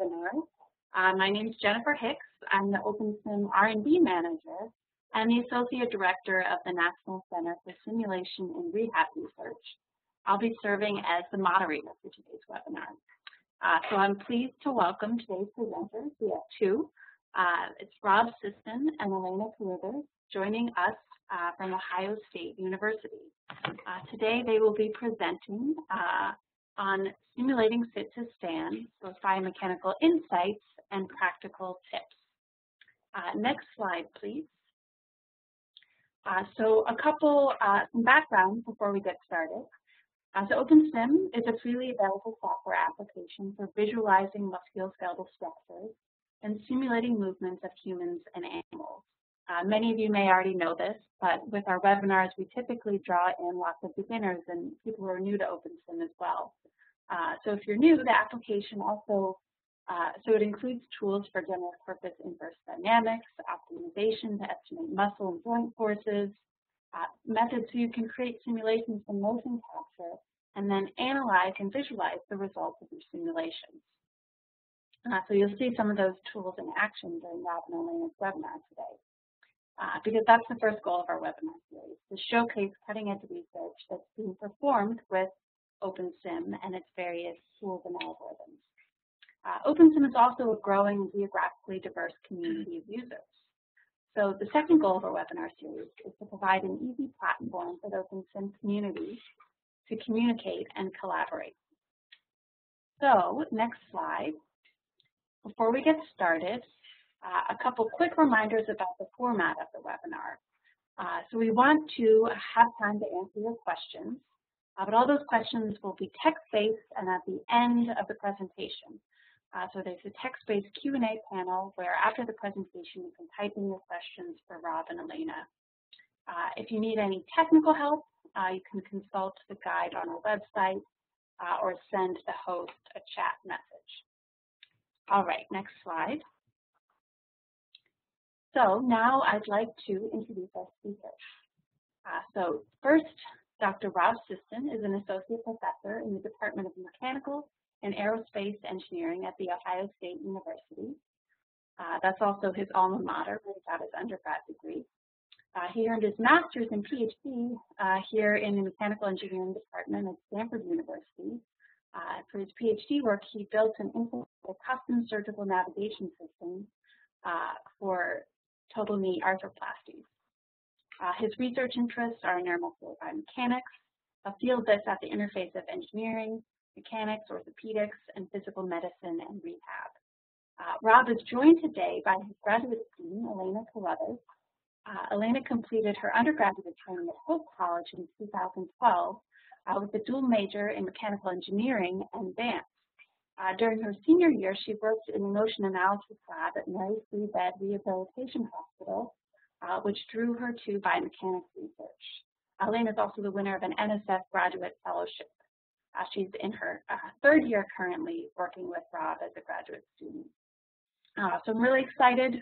webinar. My name is Jennifer Hicks. I'm the OpenSim R&D Manager and the Associate Director of the National Center for Simulation and Rehab Research. I'll be serving as the moderator for today's webinar. So I'm pleased to welcome today's presenters. We have two. It's Rob Siston and Elena Caruthers joining us from Ohio State University. Today they will be presenting on simulating sit to stand, both biomechanical insights and practical tips. Next slide, please. So a couple, some background before we get started. So OpenSim is a freely available software application for visualizing musculoskeletal structures and simulating movements of humans and animals. Many of you may already know this, but with our webinars, we typically draw in lots of beginners and people who are new to OpenSim as well. So if you're new, the application also, so it includes tools for general purpose inverse dynamics, optimization to estimate muscle and joint forces, methods so you can create simulations from motion capture, and then analyze and visualize the results of your simulations. So you'll see some of those tools in action during Rob and Elena's webinar today. Because that's the first goal of our webinar series, to showcase cutting-edge research that's being performed with OpenSim and its various tools and algorithms. OpenSim is also a growing geographically diverse community of users. So the second goal of our webinar series is to provide an easy platform for the OpenSim community to communicate and collaborate. So next slide. Before we get started, a couple quick reminders about the format of the webinar. So we want to have time to answer your questions, but all those questions will be text-based and at the end of the presentation. So there's a text-based Q&A panel where after the presentation you can type in your questions for Rob and Elena. If you need any technical help, you can consult the guide on our website or send the host a chat message. All right, next slide. So now I'd like to introduce our speakers. So first, Dr. Rob Siston is an associate professor in the Department of Mechanical and Aerospace Engineering at The Ohio State University. That's also his alma mater, where he got his undergrad degree. He earned his master's and PhD here in the Mechanical Engineering Department at Stanford University. For his PhD work, he built an custom surgical navigation system for total knee arthroplasty. His research interests are in neuromuscular biomechanics, a field that's at the interface of engineering, mechanics, orthopedics, and physical medicine and rehab. Rob is joined today by his graduate student, Elena Caruthers. Elena completed her undergraduate training at Hope College in 2012 with a dual major in mechanical engineering and dance. During her senior year, she worked in the motion analysis lab at Mary Free Bed Rehabilitation Hospital, which drew her to biomechanics research. Elena is also the winner of an NSF graduate fellowship. She's in her third year currently working with Rob as a graduate student. So I'm really excited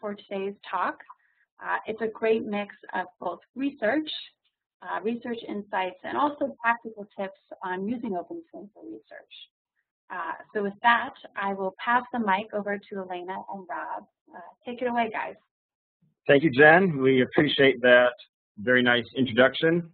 for today's talk. It's a great mix of both research insights, and also practical tips on using OpenSim for research. So with that, I will pass the mic over to Elena and Rob. Take it away, guys. Thank you, Jen. We appreciate that very nice introduction.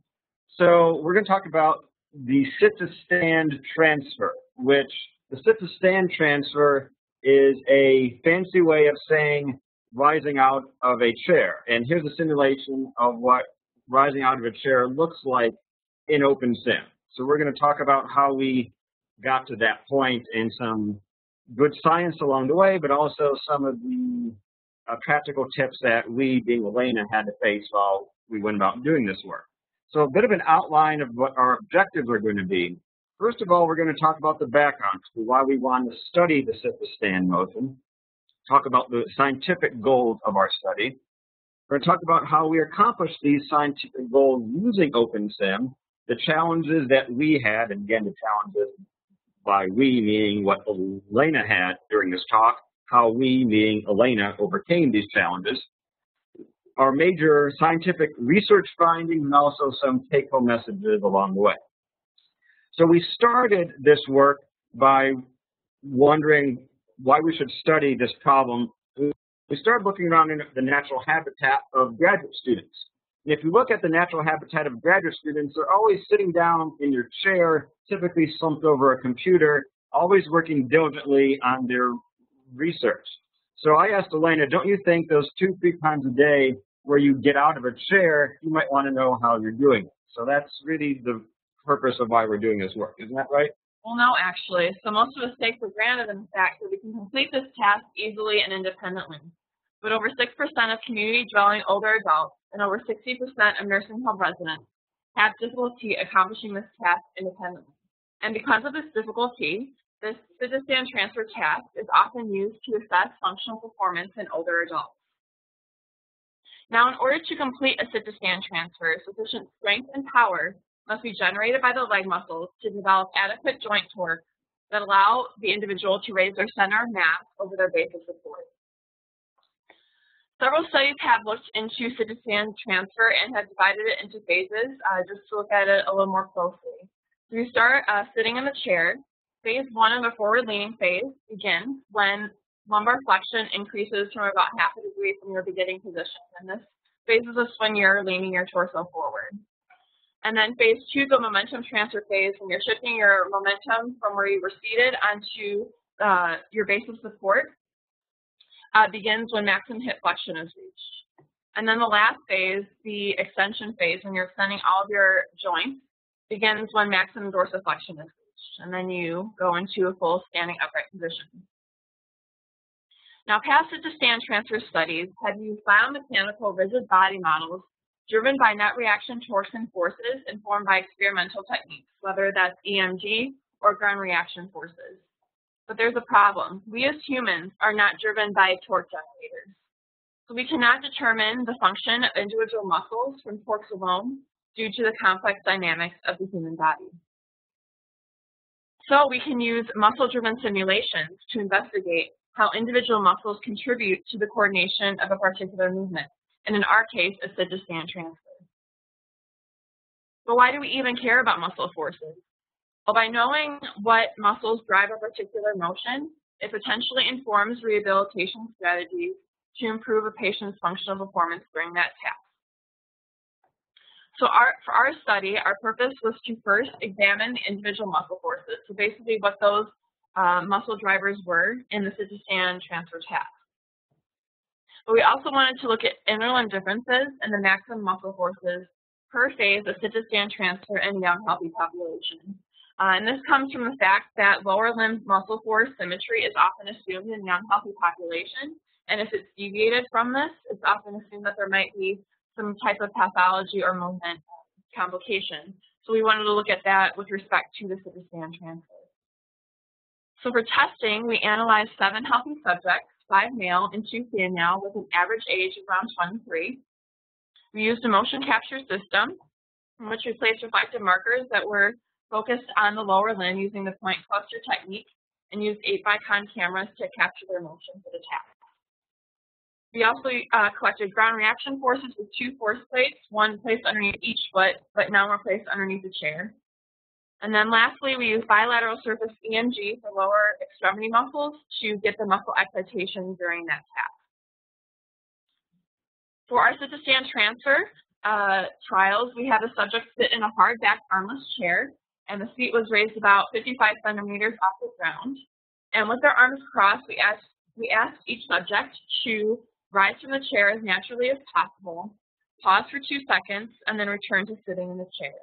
So we're going to talk about the sit-to-stand transfer, which the sit-to-stand transfer is a fancy way of saying rising out of a chair. And here's a simulation of what rising out of a chair looks like in OpenSim. So we're going to talk about how we got to that point and some good science along the way, but also some of the practical tips that we, being Elena, had to face while we went about doing this work. So a bit of an outline of what our objectives are going to be. First of all, we're going to talk about the background, why we wanted to study the sit-to-stand motion, talk about the scientific goals of our study. We're going to talk about how we accomplished these scientific goals using OpenSim, the challenges that we had, and again, the challenges by we meaning what Elena had during this talk, how we meaning Elena overcame these challenges, our major scientific research findings, and also some take-home messages along the way. So we started this work by wondering why we should study this problem, we started looking around in the natural habitat of graduate students. And if you look at the natural habitat of graduate students, they're always sitting down in your chair, typically slumped over a computer, always working diligently on their research. So I asked Elena, don't you think those two, three times a day where you get out of a chair, you might want to know how you're doing it? So that's really the purpose of why we're doing this work. Isn't that right? Well, no, actually. So most of us take for granted in fact that we can complete this task easily and independently. But over 6% of community-dwelling older adults and over 60% of nursing home residents have difficulty accomplishing this task independently. And because of this difficulty, this sit-to-stand transfer task is often used to assess functional performance in older adults. Now, in order to complete a sit-to-stand transfer, sufficient strength and power must be generated by the leg muscles to develop adequate joint torque that allow the individual to raise their center of mass over their base of support. Several studies have looked into sit-to-stand transfer and have divided it into phases just to look at it a little more closely. So you start sitting in the chair. Phase one of the forward leaning phase begins when lumbar flexion increases from about half a degree from your beginning position. And this phase is when you're leaning your torso forward. And then phase two is the momentum transfer phase, when you're shifting your momentum from where you were seated onto your base of support, begins when maximum hip flexion is reached. And then the last phase, the extension phase, when you're extending all of your joints, begins when maximum dorsiflexion is reached. And then you go into a full standing upright position. Now, past sit-to-stand transfer studies have used biomechanical rigid body models driven by net reaction torsion forces informed by experimental techniques, whether that's EMG or ground reaction forces. But there's a problem. We as humans are not driven by torque generators. So we cannot determine the function of individual muscles from torques alone due to the complex dynamics of the human body. So we can use muscle-driven simulations to investigate how individual muscles contribute to the coordination of a particular movement, and in our case, a sit-to-stand transfer. But why do we even care about muscle forces? Well, by knowing what muscles drive a particular motion, it potentially informs rehabilitation strategies to improve a patient's functional performance during that task. So for our study, our purpose was to first examine the individual muscle forces, so basically what those muscle drivers were in the sit-to-stand transfer task. But we also wanted to look at interlimb differences and the maximum muscle forces per phase of sit-to-stand transfer in young, healthy populations. And this comes from the fact that lower limb muscle force symmetry is often assumed in young, healthy populations. And if it's deviated from this, it's often assumed that there might be some type of pathology or movement complication. So we wanted to look at that with respect to the sit-to-stand transfer. So for testing, we analyzed 7 healthy subjects, 5 male and 2 female, with an average age of around 23. We used a motion capture system in which we placed reflective markers that were focused on the lower limb using the point cluster technique and used 8x-con cameras to capture their motion for the task. We also collected ground reaction forces with 2 force plates, one placed underneath each foot, but now we're placed underneath the chair. And then lastly, we used bilateral surface EMG for lower extremity muscles to get the muscle excitation during that task. For our sit-to-stand transfer trials, we had the subject sit in a hard-back armless chair, and the seat was raised about 55 centimeters off the ground. And with their arms crossed, we asked each subject to rise from the chair as naturally as possible, pause for 2 seconds, and then return to sitting in the chair.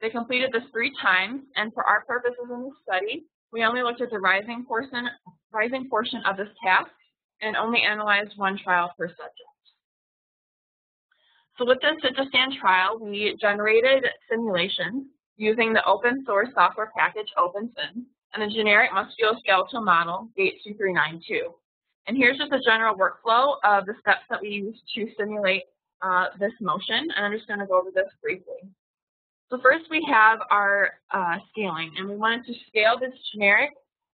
They completed this 3 times, and for our purposes in the study, we only looked at the rising portion of this task and only analyzed 1 trial per subject. So with this sit-to-stand trial, we generated simulations using the open source software package OpenSim and the generic musculoskeletal model GAIT2392. And here's just a general workflow of the steps that we used to simulate this motion, and I'm just going to go over this briefly. So first we have our scaling, and we wanted to scale this generic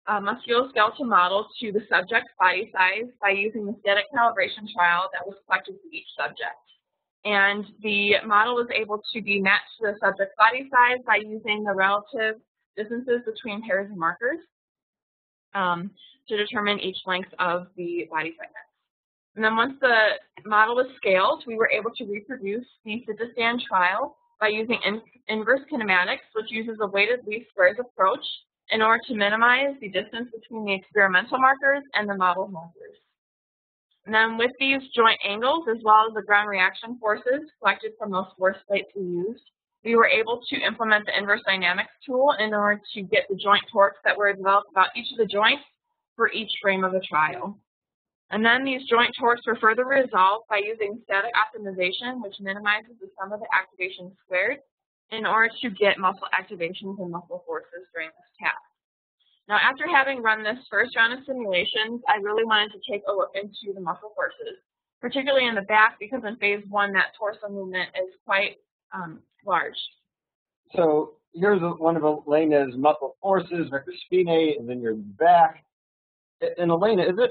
musculoskeletal model to the subject's body size by using the static calibration trial that was collected for each subject. And the model was able to be matched to the subject's body size by using the relative distances between pairs of markers. to determine each length of the body segment. And then once the model was scaled, we were able to reproduce the sit-to-stand trial by using inverse kinematics, which uses a weighted least squares approach in order to minimize the distance between the experimental markers and the model markers. And then with these joint angles, as well as the ground reaction forces collected from those force plates we used, we were able to implement the inverse dynamics tool in order to get the joint torques that were developed about each of the joints for each frame of the trial. And then these joint torques were further resolved by using static optimization, which minimizes the sum of the activations squared in order to get muscle activations and muscle forces during this task. Now, after having run this first round of simulations, I really wanted to take a look into the muscle forces, particularly in the back, because in phase 1, that torso movement is quite large. So here's one of Elena's muscle forces, her spinae, and then your back. And Elena, is it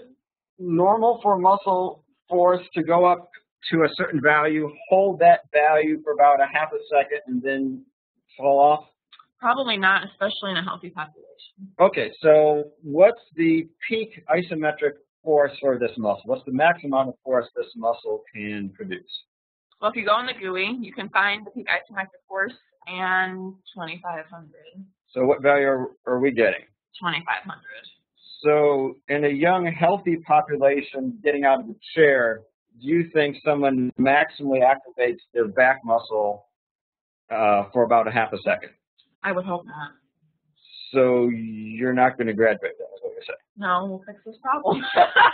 normal for muscle force to go up to a certain value, hold that value for about a half a second, and then fall off? Probably not, especially in a healthy population. Okay, so what's the peak isometric force for this muscle? What's the maximum force this muscle can produce? Well, if you go on the GUI, you can find the peak isometric force and 2,500. So what value are we getting? 2,500. So in a young, healthy population getting out of the chair, do you think someone maximally activates their back muscle for about a half a second? I would hope not. So you're not going to graduate, then, is what you're saying? No, we'll fix this problem.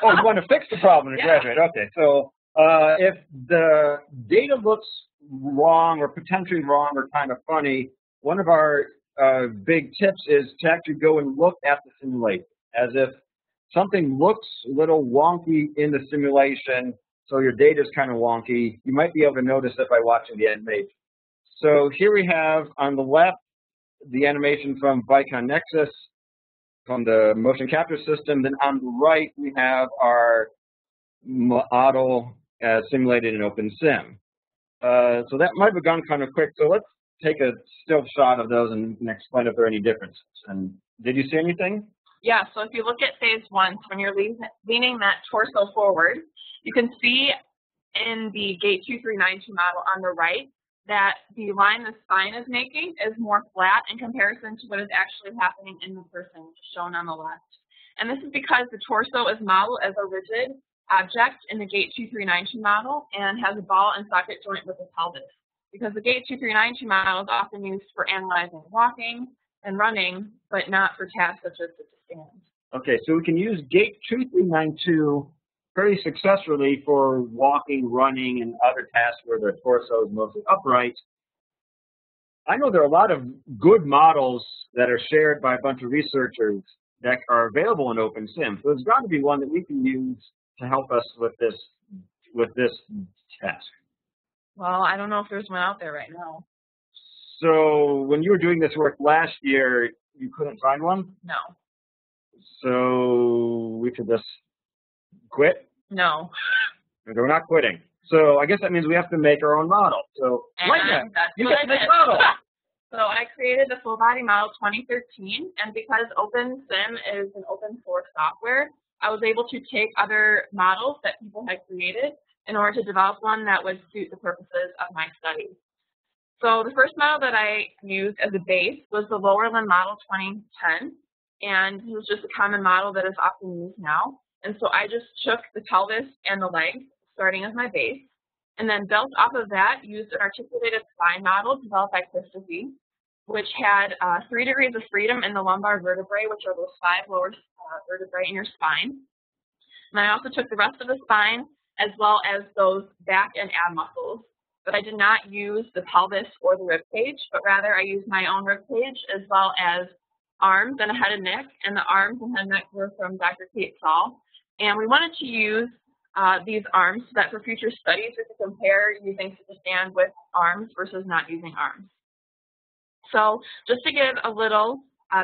Oh, you want to fix the problem to graduate. Okay, so if the data looks wrong or potentially wrong or kind of funny, one of our big tips is to actually go and look at the simulation, as if something looks a little wonky in the simulation, so your data is kind of wonky. You might be able to notice it by watching the animation. So here we have on the left the animation from Vicon Nexus from the motion capture system. Then on the right we have our model simulated in OpenSim. So that might have gone kind of quick. So let's take a still shot of those and explain if there are any differences. And did you see anything? Yeah, so if you look at phase 1, when you're leaning that torso forward, you can see in the GAIT2392 model on the right that the line the spine is making is more flat in comparison to what is actually happening in the person shown on the left. And this is because the torso is modeled as a rigid object in the GAIT2392 model and has a ball and socket joint with the pelvis. Because the GAIT2392 model is often used for analyzing walking and running, but not for tasks such as the stand. Okay, so we can use GAIT2392 pretty successfully for walking, running, and other tasks where the torso is mostly upright. I know there are a lot of good models that are shared by a bunch of researchers that are available in OpenSim. So there's got to be one that we can use to help us with this task. Well, I don't know if there's one out there right now. So when you were doing this work last year, you couldn't find one? No. So we could just quit? No. We're not quitting. So I guess that means we have to make our own model. So you guys make models. So I created the full body model 2013, and because OpenSim is an open source software, I was able to take other models that people had created in order to develop one that would suit the purposes of my study. So the first model that I used as a base was the Lowerland model 2010, and it was just a common model that is often used now. And so I just took the pelvis and the legs, starting as my base, and then built off of that, used an articulated spine model developed by Chris Z, which had 3 degrees of freedom in the lumbar vertebrae, which are those 5 lower vertebrae in your spine. And I also took the rest of the spine, as well as those back and ab muscles. But I did not use the pelvis or the rib cage, but rather I used my own rib cage as well as arms and a head and neck. And the arms and head and neck were from Dr. Kate Saul. And we wanted to use these arms so that for future studies we could compare using sit-to-stand with arms versus not using arms. So just to give a little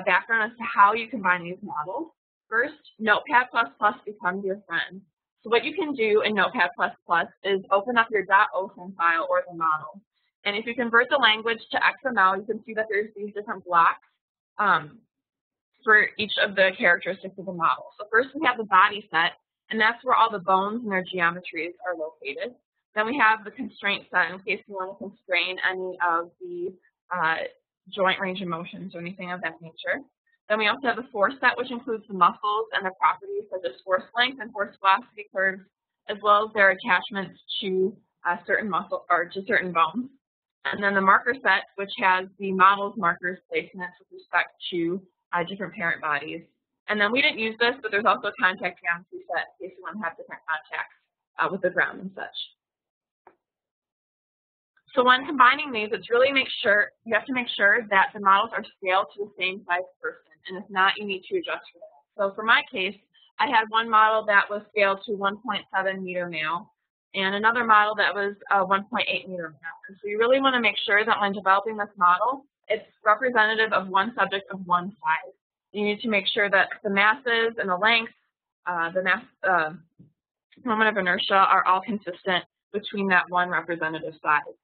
background as to how you combine these models, first, Notepad++ becomes your friend. So what you can do in Notepad++ is open up your .osim file or the model. And if you convert the language to XML, you can see that there's these different blocks for each of the characteristics of the model. So first we have the body set, and that's where all the bones and their geometries are located. Then we have the constraint set in case we want to constrain any of the joint range of motions or anything of that nature. Then we also have the force set, which includes the muscles and their properties such as force length and force velocity curves, as well as their attachments to certain muscle or to certain bones. And then the marker set, which has the model's markers placements with respect to different parent bodies. And then we didn't use this, but there's also a contact geometry set in case you want to have different contacts with the ground and such. So when combining these, it's really you have to make sure that the models are scaled to the same size person, and if not, you need to adjust for that. So for my case, I had one model that was scaled to 1.7 meter male, and another model that was 1.8 meter male. And so you really want to make sure that when developing this model, it's representative of one subject of one size. You need to make sure that the masses and the length, the moment of inertia are all consistent between that one representative size.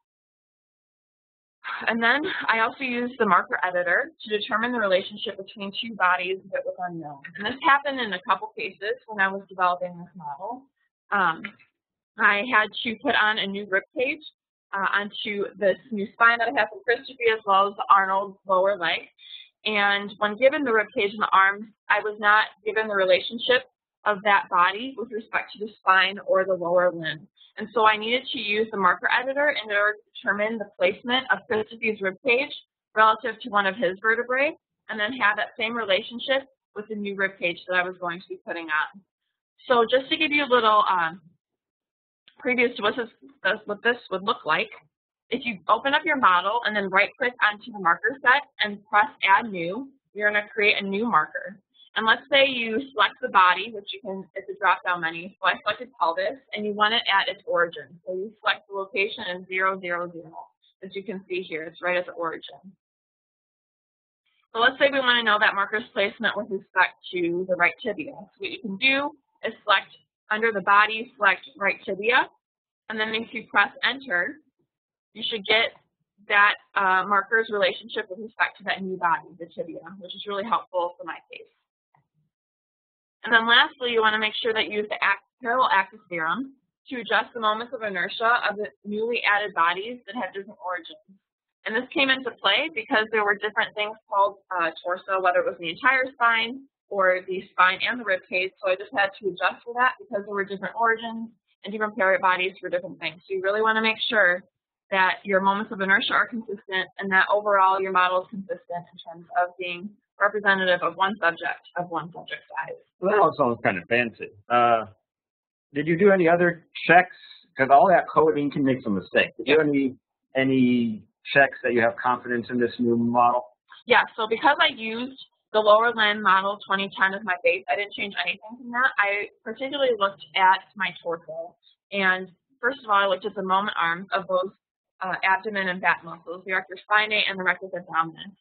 And then I also used the marker editor to determine the relationship between two bodies that was unknown. And this happened in a couple cases when I was developing this model. I had to put on a new rib cage onto this new spine that I have from Christophe, as well as the Arnold lower leg. And when given the rib cage and the arms, I was not given the relationship of that body with respect to the spine or the lower limb. And so I needed to use the marker editor in order to determine the placement of Christophe's rib cage relative to one of his vertebrae, and then have that same relationship with the new rib cage that I was going to be putting on. So just to give you a little preview to what this would look like, if you open up your model and then right-click onto the marker set and press Add New, you're going to create a new marker. And let's say you select the body, which you can, it's a drop-down menu, so I selected pelvis, and you want it at its origin. So you select the location in 000, as you can see here, it's right at the origin. So let's say we want to know that marker's placement with respect to the right tibia. So what you can do is select under the body, select right tibia, and then if you press Enter, you should get that marker's relationship with respect to that new body, the tibia, which is really helpful for my case. And then lastly, you want to make sure that you use the parallel axis theorem to adjust the moments of inertia of the newly added bodies that have different origins. And this came into play because there were different things called torso, whether it was the entire spine or the spine and the rib cage. So I just had to adjust for that because there were different origins and different parent bodies for different things. So you really want to make sure that your moments of inertia are consistent and that overall your model is consistent in terms of being representative of one subject size. Well, that sounds kind of fancy. Did you do any other checks? Because all that coding can make some mistakes. Did you do any checks that you have confidence in this new model? Yeah. So because I used the Lowerland model 2010 as my base, I didn't change anything from that. I particularly looked at my torso, and first of all, I looked at the moment arms of those abdomen and back muscles, the rectus spinae and the rectus abdominis.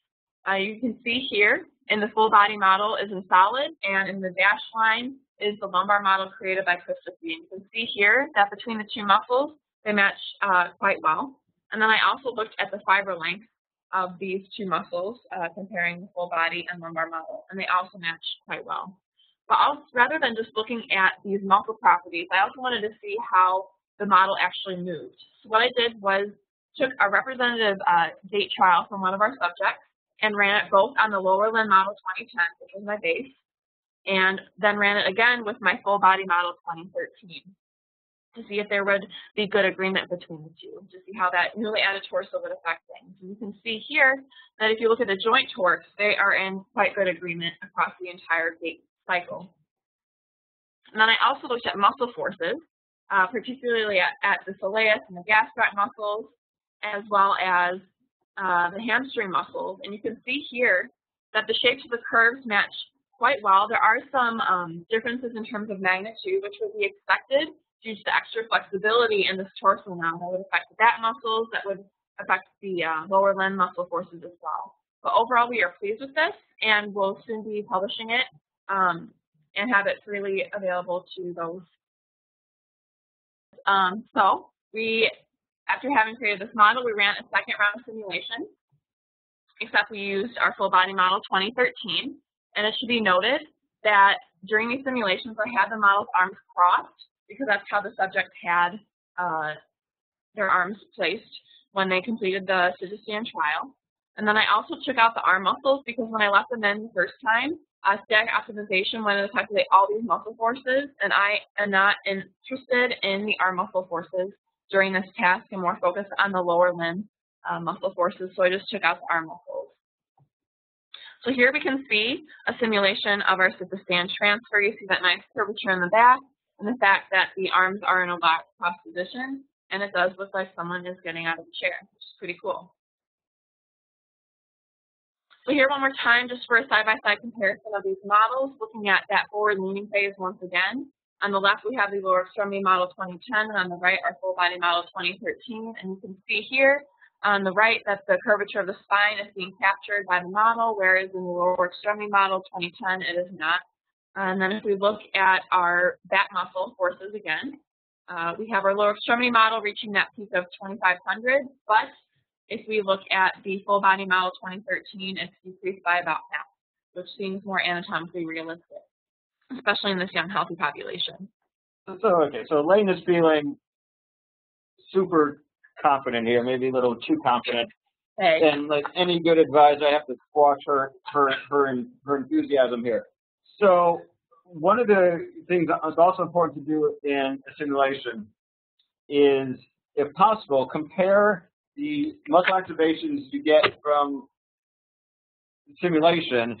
You can see here in the full body model is in solid, and in the dashed line is the lumbar model created by Christophe. You can see here that between the two muscles, they match quite well. And then I also looked at the fiber length of these two muscles, comparing the full body and lumbar model, and they also match quite well. But rather than just looking at these muscle properties, I also wanted to see how the model actually moved. So what I did was took a representative gait trial from one of our subjects, and ran it both on the Lowerland model 2010, which was my base, and then ran it again with my full body model 2013 to see if there would be good agreement between the two, to see how that newly added torso would affect things. And you can see here that if you look at the joint torques, they are in quite good agreement across the entire gait cycle. And then I also looked at muscle forces, particularly at the soleus and the gastroc muscles, as well as the hamstring muscles, and you can see here that the shapes of the curves match quite well. There are some differences in terms of magnitude, which would be expected due to the extra flexibility in this torso now. That would affect the back muscles, that would affect the lower limb muscle forces as well. But overall, we are pleased with this, and we'll soon be publishing it and have it freely available to those. So we, after having created this model, we ran a second round of simulation, except we used our full body model 2013, And it should be noted that during these simulations, I had the model's arms crossed because that's how the subject had their arms placed when they completed the physician trial. And then I also took out the arm muscles because when I left them in the first time, static optimization wanted to calculate all these muscle forces, and I am not interested in the arm muscle forces during this task and more focused on the lower limb muscle forces, so I just took out the arm muscles. So here we can see a simulation of our sit to stand transfer. You see that nice curvature in the back and the fact that the arms are in a back cross position, and it does look like someone is getting out of the chair, which is pretty cool. So here one more time, just for a side-by-side comparison of these models, looking at that forward leaning phase once again. On the left, we have the lower extremity model 2010, and on the right, our full body model 2013. And you can see here on the right that the curvature of the spine is being captured by the model, whereas in the lower extremity model 2010, it is not. And then if we look at our back muscle forces again, we have our lower extremity model reaching that peak of 2,500, but if we look at the full body model 2013, it's decreased by about half, which seems more anatomically realistic, especially in this young, healthy population. So Elena's feeling super confident here, maybe a little too confident. Hey. And like any good advisor, I have to squash her enthusiasm here. So one of the things that's also important to do in a simulation is, if possible, compare the muscle activations you get from simulation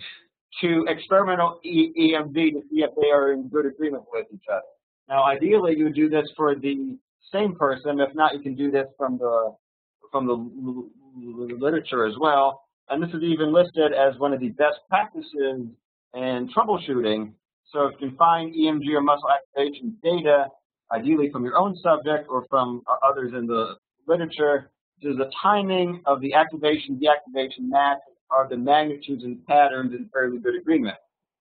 to experimental EMG to see if they are in good agreement with each other. Now, ideally, you would do this for the same person. If not, you can do this from the literature as well. And this is even listed as one of the best practices in troubleshooting. So if you can find EMG or muscle activation data, ideally from your own subject or from others in the literature, does the timing of the activation, deactivation match? Are the magnitudes and patterns in fairly good agreement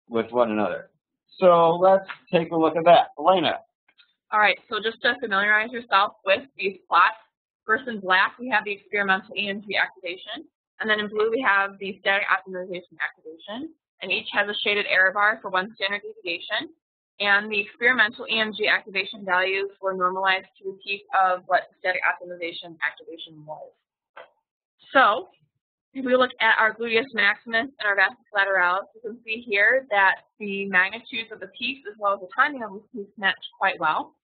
with one another? So let's take a look at that. Elena. All right, so just to familiarize yourself with these plots, first in black we have the experimental EMG activation, and then in blue we have the static optimization activation, and each has a shaded error bar for one standard deviation. And the experimental EMG activation values were normalized to the peak of what static optimization activation was. So if we look at our gluteus maximus and our vastus lateralis, you can see here that the magnitudes of the peaks as well as the timing of the peaks match quite well.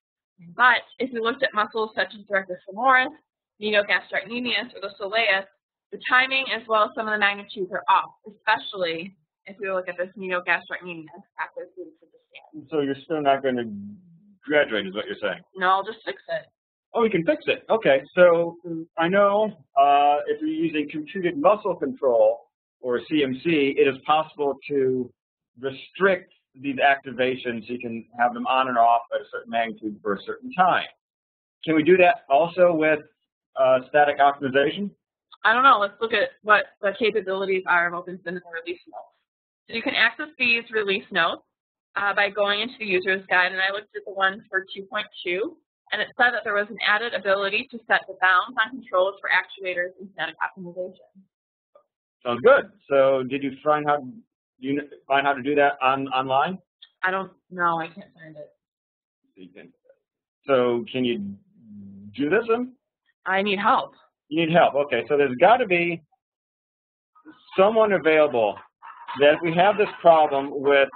But if we looked at muscles such as directus femoris, medial gastrocnemius, or the soleus, the timing as well as some of the magnitudes are off, especially if we look at this medial gastrocnemius after students at the stand. So you're still not going to graduate, is what you're saying? No, I'll just fix it. Oh, we can fix it. Okay. So I know if you're using computed muscle control or CMC, it is possible to restrict these activations so you can have them on and off at a certain magnitude for a certain time. Can we do that also with static optimization? I don't know. Let's look at what the capabilities are of OpenSim in the release notes. So you can access these release notes by going into the user's guide, and I looked at the ones for 2.2, and it said that there was an added ability to set the bounds on controls for actuators and static optimization. Sounds good. So did you find how to do that online? I don't know. I can't find it. So can you do this one? I need help. You need help. Okay. So there's got to be someone available that if we have this problem with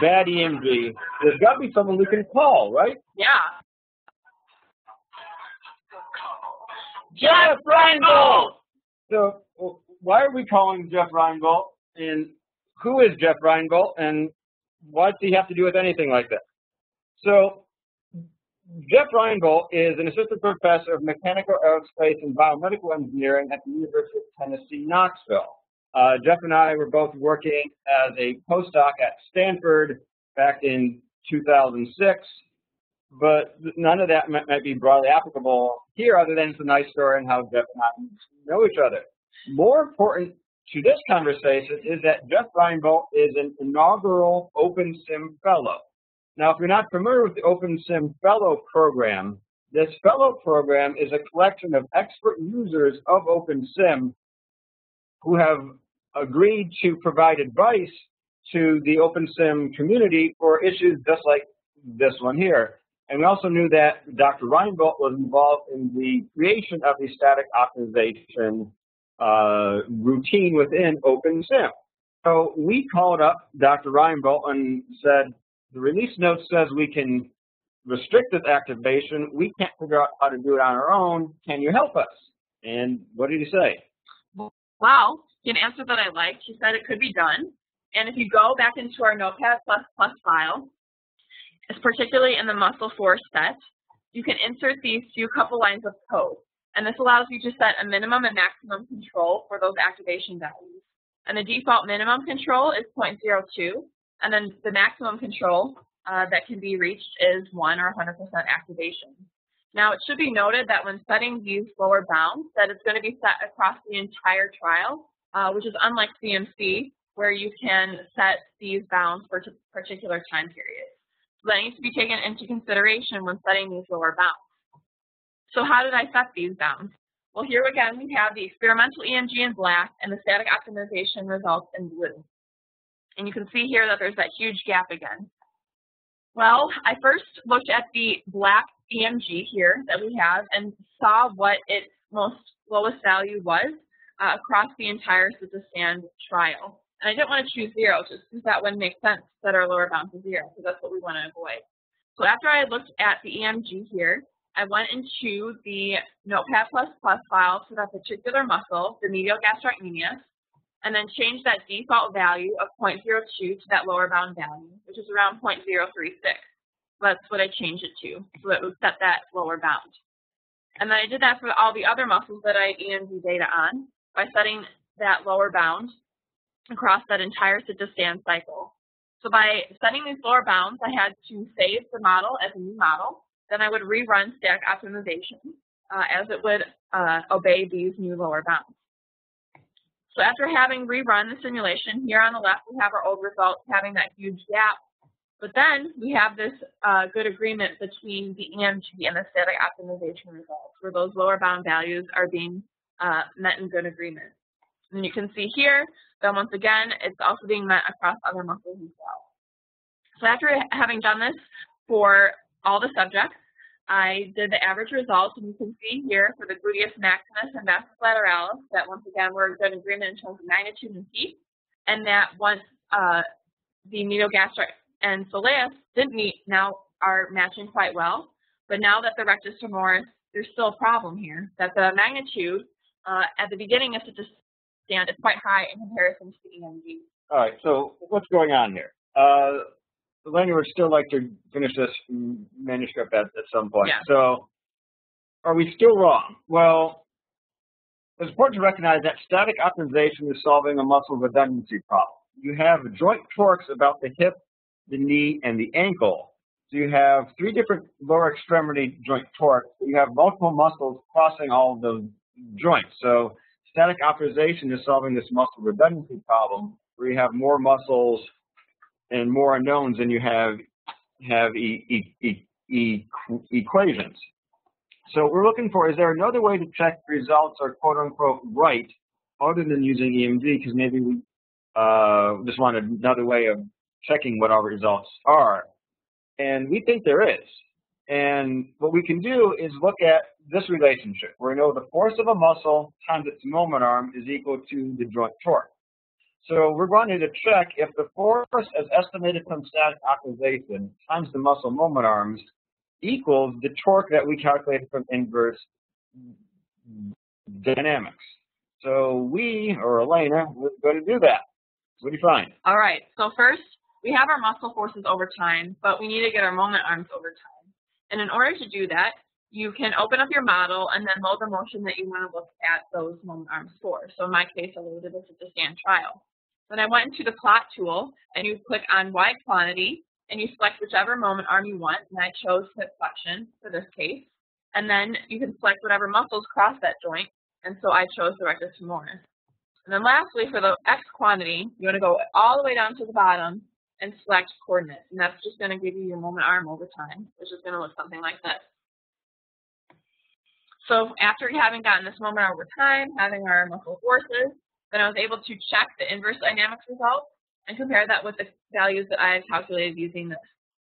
bad EMG, there's got to be someone we can call, right? Yeah. Jeff Reinbolt! So why are we calling Jeff Reinbolt, and who is Jeff Reinbolt, and what does he have to do with anything like that? So Jeff Reinbolt is an assistant professor of mechanical, aerospace, and biomedical engineering at the University of Tennessee, Knoxville. Jeff and I were both working as a postdoc at Stanford back in 2006, but none of that might be broadly applicable here other than it's a nice story and how Jeff and I know each other. More important to this conversation is that Jeff Reinbolt is an inaugural OpenSim Fellow. Now, if you're not familiar with the OpenSim Fellow program, this Fellow program is a collection of expert users of OpenSim who have agreed to provide advice to the OpenSim community for issues just like this one here. And we also knew that Dr. Reinbolt was involved in the creation of the static optimization routine within OpenSim. So we called up Dr. Reinbolt and said, the release note says we can restrict this activation. We can't figure out how to do it on our own. Can you help us? And what did he say? Well, an answer that I liked. He said it could be done. And if you go back into our Notepad++ file, particularly in the muscle force set, you can insert these few couple lines of code. And this allows you to set a minimum and maximum control for those activation values. And the default minimum control is 0.02. And then the maximum control that can be reached is 1 or 100% activation. Now, it should be noted that when setting these lower bounds, that it's going to be set across the entire trial, which is unlike CMC, where you can set these bounds for particular time periods. So that needs to be taken into consideration when setting these lower bounds. So how did I set these bounds? Well, here again, we have the experimental EMG in black and the static optimization results in blue. And you can see here that there's that huge gap again. Well, I first looked at the black EMG here that we have and saw what its lowest value was across the entire sit-to-stand trial. And I didn't want to choose 0, just because that wouldn't make sense to set our lower bound to 0, because that's what we want to avoid. So after I looked at the EMG here, I went into the Notepad++ file for that particular muscle, the medial gastrocnemius, and then changed that default value of 0.02 to that lower bound value, which is around 0.036. That's what I changed it to, so it would set that lower bound. And then I did that for all the other muscles that I had EMG data on by setting that lower bound across that entire sit-to-stand cycle. So by setting these lower bounds, I had to save the model as a new model. Then I would rerun static optimization as it would obey these new lower bounds. So after having rerun the simulation, here on the left we have our old results having that huge gap. But then we have this good agreement between the EMG and the static optimization results, where those lower bound values are being met in good agreement. And you can see here that once again, it's also being met across other muscles as well. So after having done this for all the subjects, I did the average results, and you can see here for the gluteus maximus and vastus lateralis that once again were in good agreement in terms of magnitude and peak, and that once the medial gastric and soleus did meet, now are matching quite well. But now that the rectus femoris, there's still a problem here, that the magnitude at the beginning is to just stand is quite high in comparison to the EMG. All right, so what's going on here? Elena would still like to finish this manuscript at some point. Yeah. So are we still wrong? Well, it's important to recognize that static optimization is solving a muscle redundancy problem. You have joint torques about the hip, the knee, and the ankle. So you have 3 different lower extremity joint torques. You have multiple muscles crossing all of those joints. So static optimization is solving this muscle redundancy problem, where you have more muscles and more unknowns than you have equations. So what we're looking for, is there another way to check results are quote unquote right, other than using EMG? Because maybe we just want another way of checking what our results are. And we think there is. And what we can do is look at this relationship, where we know the force of a muscle times its moment arm is equal to the joint torque. So we're going to check if the force as estimated from static optimization times the muscle moment arms equals the torque that we calculated from inverse dynamics. So we, or Elena, we're going to do that. What do you find? All right, so first, we have our muscle forces over time, but we need to get our moment arms over time. And in order to do that, you can open up your model and then load the motion that you want to look at those moment arms for. So in my case, I loaded this at the stand trial. Then I went into the plot tool, and you click on Y quantity, and you select whichever moment arm you want, and I chose hip flexion for this case. And then you can select whatever muscles cross that joint, and so I chose the rectus femoris. And then lastly, for the X quantity, you want to go all the way down to the bottom and select coordinates, and that's just going to give you your moment arm over time, which is going to look something like this. So after having gotten this moment over time, having our muscle forces, Then I was able to check the inverse dynamics results and compare that with the values that I calculated using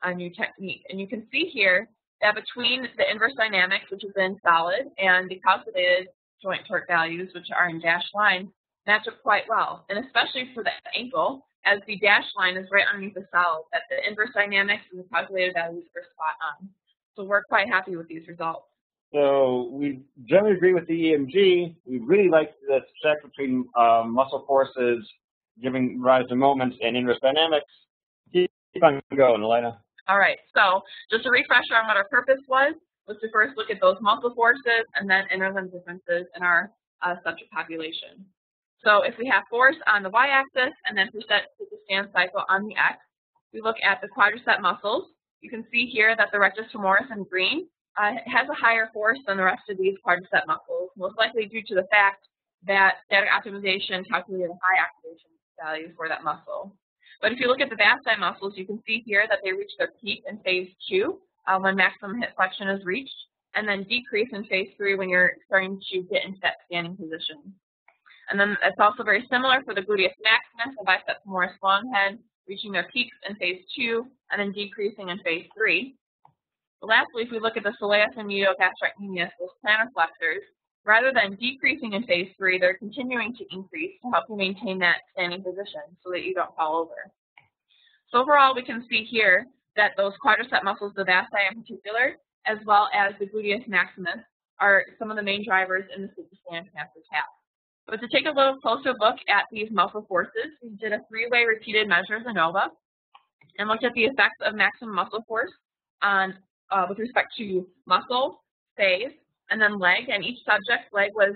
a new technique. And you can see here that between the inverse dynamics, which is in solid, and the calculated joint torque values, which are in dashed lines, match up quite well. And especially for the ankle, as the dashed line is right underneath the solid, that the inverse dynamics and the calculated values are spot on. So we're quite happy with these results. So we generally agree with the EMG. We really like this check between muscle forces giving rise to moments and inverse dynamics. Keep on going, Elena. All right, so just a refresher on what our purpose was to first look at those muscle forces and then interlimb differences in our subject population. So if we have force on the y-axis and then percent to stand cycle on the x, we look at the quadricep muscles. You can see here that the rectus femoris in green has a higher force than the rest of these quadricep muscles, most likely due to the fact that static optimization calculated a high activation value for that muscle. But if you look at the vasti muscles, you can see here that they reach their peak in phase 2 when maximum hip flexion is reached, and then decrease in phase 3 when you're starting to get into that standing position. And then it's also very similar for the gluteus maximus and biceps femoris longhead, reaching their peaks in phase 2 and then decreasing in phase 3. But lastly, if we look at the soleus and mediogastrocnemius, those plantar flexors, rather than decreasing in phase 3, they're continuing to increase to help you maintain that standing position so that you don't fall over. So overall, we can see here that those quadricep muscles, the vasti in particular, as well as the gluteus maximus, are some of the main drivers in the sit to stand plantar tap. But to take a little closer look at these muscle forces, we did a three-way repeated measure of ANOVA and looked at the effects of maximum muscle force on with respect to muscle, phase, and then leg. And each subject's leg was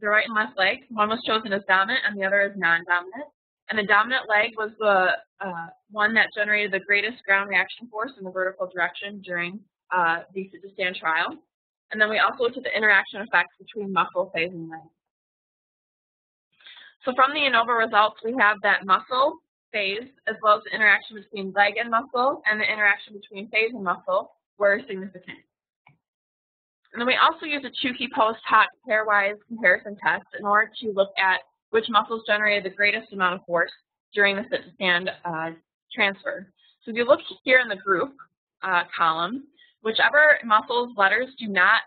the right and left leg. One was chosen as dominant and the other as non-dominant. And the dominant leg was the one that generated the greatest ground reaction force in the vertical direction during the sit-to-stand trial. And then we also looked at the interaction effects between muscle, phase, and leg. So from the ANOVA results, we have that muscle, phase, as well as the interaction between leg and muscle, and the interaction between phase and muscle were significant. And then we also used a two-key post-hoc pairwise comparison test in order to look at which muscles generated the greatest amount of force during the sit-to-stand transfer. So if you look here in the group column, whichever muscle's letters do not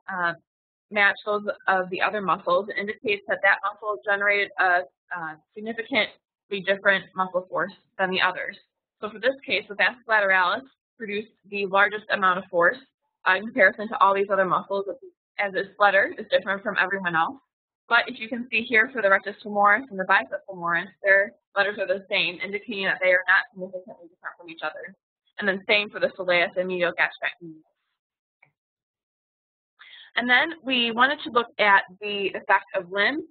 match those of the other muscles, it indicates that that muscle generated a significantly different muscle force than the others. So for this case, the vastus lateralis produced the largest amount of force in comparison to all these other muscles, as its letter is different from everyone else. But if you can see here for the rectus femoris and the biceps femoris, their letters are the same, indicating that they are not significantly different from each other. And then same for the soleus and mediogastrocnemius. And then we wanted to look at the effect of limb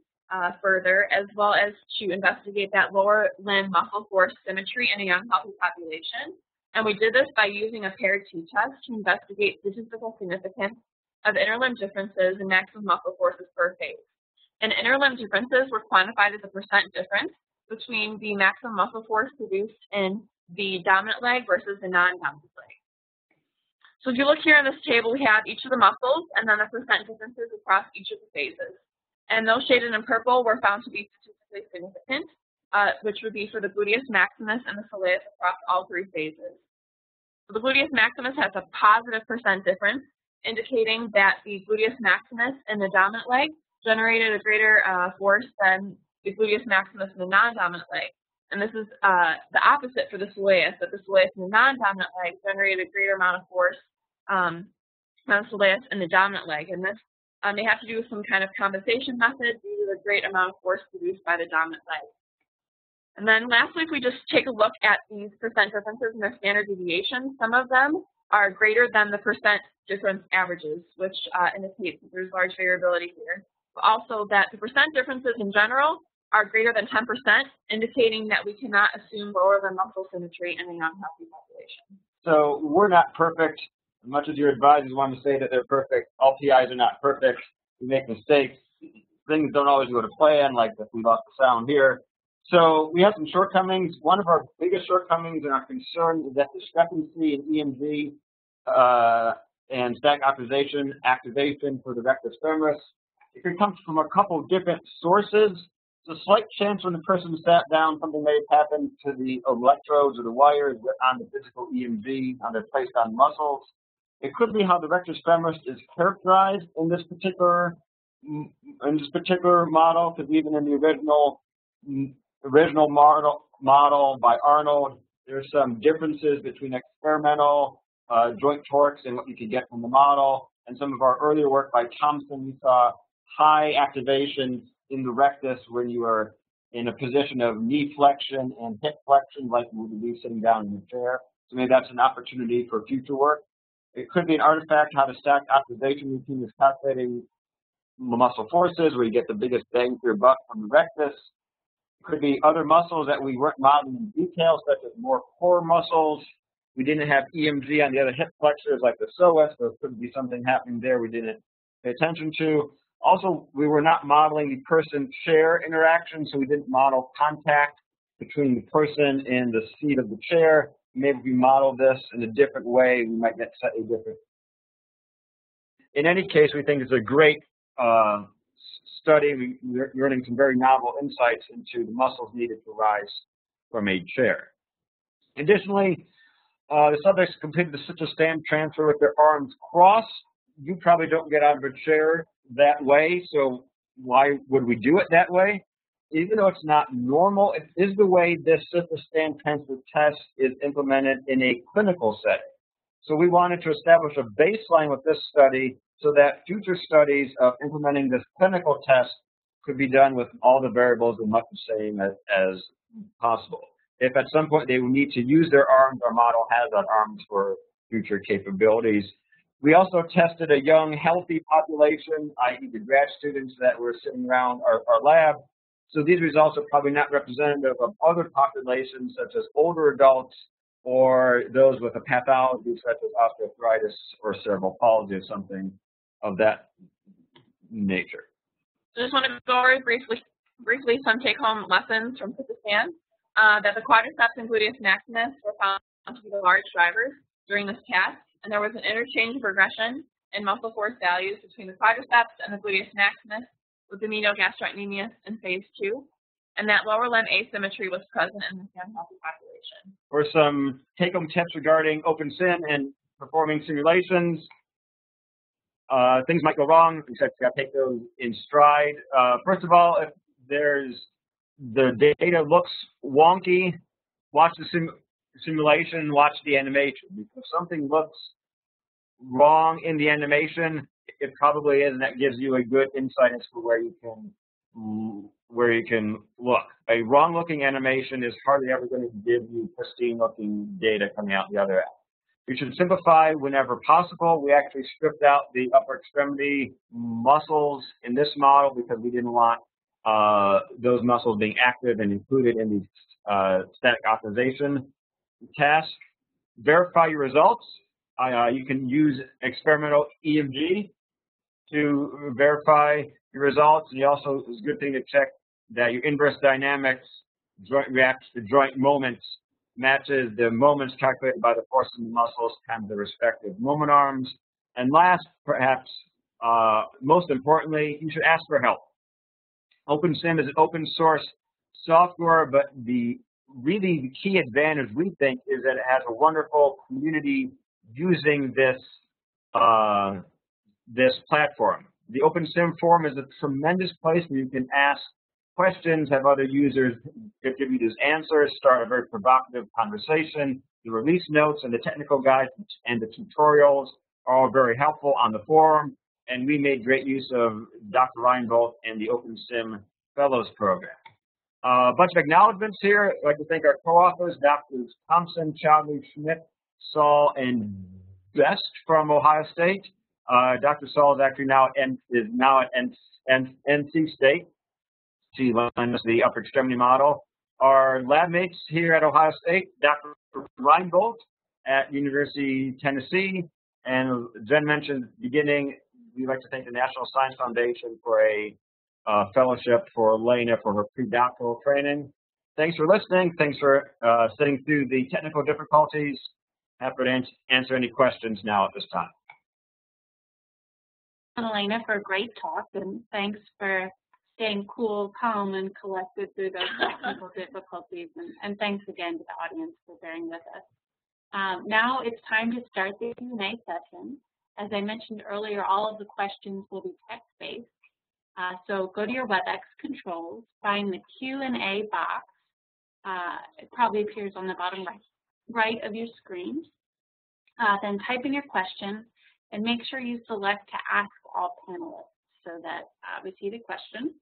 further, as well as to investigate that lower limb muscle force symmetry in a young healthy population. And we did this by using a paired t-test to investigate statistical significance of interlimb differences and maximum muscle forces per phase. And interlimb differences were quantified as a percent difference between the maximum muscle force produced in the dominant leg versus the non-dominant leg. So if you look here in this table, we have each of the muscles and then the percent differences across each of the phases. And those shaded in purple were found to be statistically significant, which would be for the gluteus maximus and the soleus across all three phases. So the gluteus maximus has a positive percent difference, indicating that the gluteus maximus in the dominant leg generated a greater force than the gluteus maximus in the non-dominant leg. And this is the opposite for the soleus, that the soleus in the non-dominant leg generated a greater amount of force than the soleus in the dominant leg. And this may have to do with some kind of compensation method due to the great amount of force produced by the dominant leg. And then lastly, if we just take a look at these percent differences and their standard deviations, some of them are greater than the percent difference averages, which indicates that there's large variability here. But also that the percent differences in general are greater than 10%, indicating that we cannot assume lower limb muscle symmetry in a non-healthy population. So we're not perfect. As much as your advisors want to say that they're perfect, all PIs are not perfect. We make mistakes. Things don't always go to plan, like if we lost the sound here. So we have some shortcomings. One of our biggest shortcomings and our concern is that discrepancy in EMG and static optimization activation for the rectus femoris. It could come from a couple of different sources. There's a slight chance when the person sat down, something may have happened to the electrodes or the wires on the physical EMG, how they're placed on muscles. It could be how the rectus femoris is characterized in this particular model, because even in the original model by Arnold, there's some differences between experimental joint torics and what you could get from the model. And some of our earlier work by Thompson, we saw high activation in the rectus when you are in a position of knee flexion and hip flexion, like you would be sitting down in your chair. So maybe that's an opportunity for future work. It could be an artifact, how the stack activation routine is calculating muscle forces, where you get the biggest bang for your buck from the rectus. It could be other muscles that we weren't modeling in detail, such as more core muscles. We didn't have EMG on the other hip flexors like the psoas, so it could be something happening there we didn't pay attention to. Also, we were not modeling the person-chair interaction, so we didn't model contact between the person and the seat of the chair. Maybe if we model this in a different way, we might get slightly different. In any case, we think it's a great study. We're learning some very novel insights into the muscles needed to rise from a chair. Additionally, the subjects completed the sit-to stand transfer with their arms crossed. You probably don't get out of a chair that way, so why would we do it that way? Even though it's not normal, it is the way this sit-to-stand transfer test is implemented in a clinical setting. So we wanted to establish a baseline with this study so that future studies of implementing this clinical test could be done with all the variables and much the same as possible. If at some point they will need to use their arms, our model has on arms for future capabilities. We also tested a young, healthy population, i.e. the grad students that were sitting around our lab. So these results are probably not representative of other populations, such as older adults or those with a pathology, such as osteoarthritis or cerebral palsy or something of that nature. I just want to go over briefly some take-home lessons from sit-to-stand, that the quadriceps and gluteus maximus were found to be the large drivers during this task. And there was an interchange of regression in muscle force values between the quadriceps and the gluteus maximus with aminogastroichnemia in phase 2, and that lower limb asymmetry was present in this young healthy population. For some take-home tips regarding OpenSim and performing simulations, things might go wrong, except you got to take those in stride. First of all, if the data looks wonky, watch the simulation and watch the animation. If something looks wrong in the animation, it probably is, and that gives you a good insight as to where you can look. A wrong-looking animation is hardly ever going to give you pristine-looking data coming out the other end. You should simplify whenever possible. We actually stripped out the upper extremity muscles in this model because we didn't want those muscles being active and included in the static optimization task. Verify your results. You can use experimental EMG to verify your results. And you also, it's a good thing to check that your inverse dynamics, joint reacts to joint moments, matches the moments calculated by the force in the muscles times the respective moment arms. And last, perhaps most importantly, you should ask for help. OpenSim is an open source software, but really the key advantage we think is that it has a wonderful community using this platform. The OpenSim forum is a tremendous place where you can ask questions, have other users give you those answers, start a very provocative conversation. The release notes and the technical guides and the tutorials are all very helpful on the forum, and we made great use of Dr. Reinbolt and the OpenSim Fellows Program. A bunch of acknowledgments here. I'd like to thank our co-authors, Drs. Thompson, Chowdhury, Schmidt, Saul, and Best from Ohio State. Dr. Saul is actually now at NC State. She lends the upper extremity model. Our lab mates here at Ohio State, Dr. Reinbolt at University of Tennessee, and Jen mentioned at the beginning, we'd like to thank the National Science Foundation for a fellowship for Elena for her pre-doctoral training. Thanks for listening. Thanks for sitting through the technical difficulties. Happy to answer any questions now at this time. Elena, for a great talk, and thanks for staying cool, calm, and collected through those technical difficulties. And thanks again to the audience for bearing with us. Now it's time to start the Q&A session. As I mentioned earlier, all of the questions will be text-based. So go to your WebEx controls, find the Q&A box. It probably appears on the bottom right of your screen. Then type in your question and make sure you select to ask all panelists so that we see the question.